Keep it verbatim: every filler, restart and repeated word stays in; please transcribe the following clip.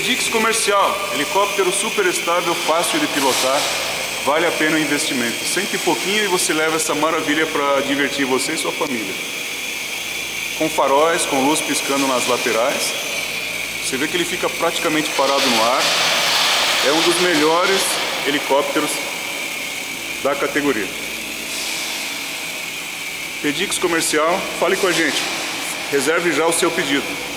Pedix Comercial, helicóptero super estável, fácil de pilotar, vale a pena o investimento. Cento e pouquinho e você leva essa maravilha para divertir você e sua família. Com faróis, com luz piscando nas laterais, você vê que ele fica praticamente parado no ar. É um dos melhores helicópteros da categoria. Pedix Comercial, fale com a gente. Reserve já o seu pedido.